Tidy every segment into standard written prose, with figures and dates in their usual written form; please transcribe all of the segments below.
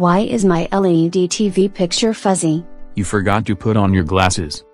Why is my LED TV picture fuzzy? You forgot to put on your glasses.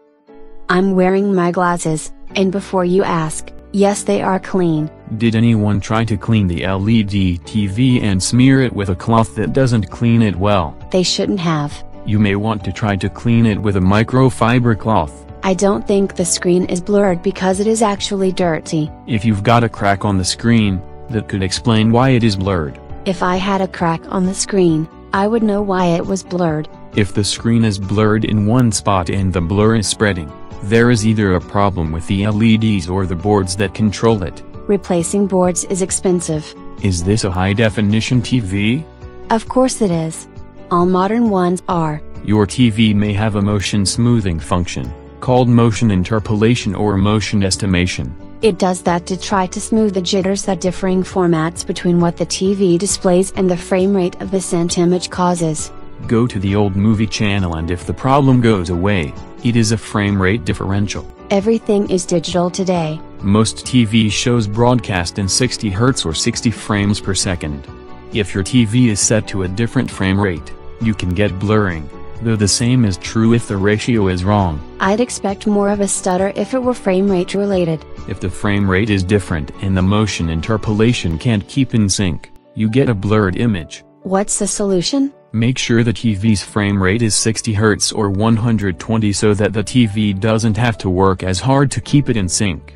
I'm wearing my glasses, and before you ask, yes, they are clean. Did anyone try to clean the LED TV and smear it with a cloth that doesn't clean it well? They shouldn't have. You may want to try to clean it with a microfiber cloth. I don't think the screen is blurred because it is actually dirty. If you've got a crack on the screen, that could explain why it is blurred. If I had a crack on the screen, I would know why it was blurred. If the screen is blurred in one spot and the blur is spreading, there is either a problem with the LEDs or the boards that control it. Replacing boards is expensive. Is this a high-definition TV? Of course it is. All modern ones are. Your TV may have a motion smoothing function, called motion interpolation or motion estimation. It does that to try to smooth the jitters that differing formats between what the TV displays and the frame rate of the sent image causes. Go to the old movie channel and if the problem goes away, it is a frame rate differential. Everything is digital today. Most TV shows broadcast in 60 Hz or 60 frames per second. If your TV is set to a different frame rate, you can get blurring. Though the same is true if the ratio is wrong. I'd expect more of a stutter if it were frame rate related. If the frame rate is different and the motion interpolation can't keep in sync, you get a blurred image. What's the solution? Make sure the TV's frame rate is 60 Hz or 120 so that the TV doesn't have to work as hard to keep it in sync.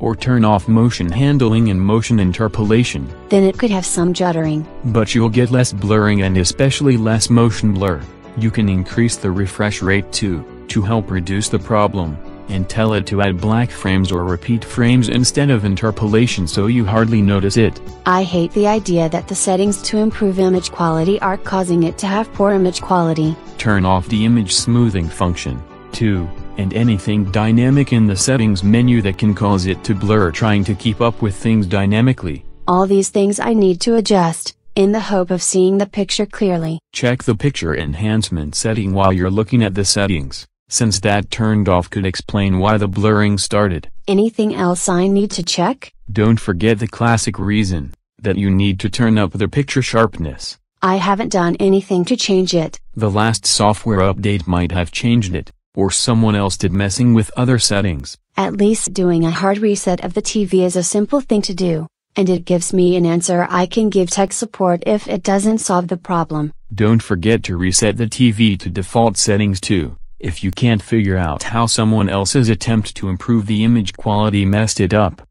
Or turn off motion handling and motion interpolation. Then it could have some juddering. But you'll get less blurring and especially less motion blur. You can increase the refresh rate too, to help reduce the problem, and tell it to add black frames or repeat frames instead of interpolation so you hardly notice it. I hate the idea that the settings to improve image quality are causing it to have poor image quality. Turn off the image smoothing function, too, and anything dynamic in the settings menu that can cause it to blur trying to keep up with things dynamically. All these things I need to adjust. In the hope of seeing the picture clearly. Check the picture enhancement setting while you're looking at the settings, since that turned off could explain why the blurring started. Anything else I need to check? Don't forget the classic reason, that you need to turn up the picture sharpness. I haven't done anything to change it. The last software update might have changed it, or someone else did messing with other settings. At least doing a hard reset of the TV is a simple thing to do. And it gives me an answer I can give tech support if it doesn't solve the problem. Don't forget to reset the TV to default settings too. If you can't figure out how someone else's attempt to improve the image quality messed it up,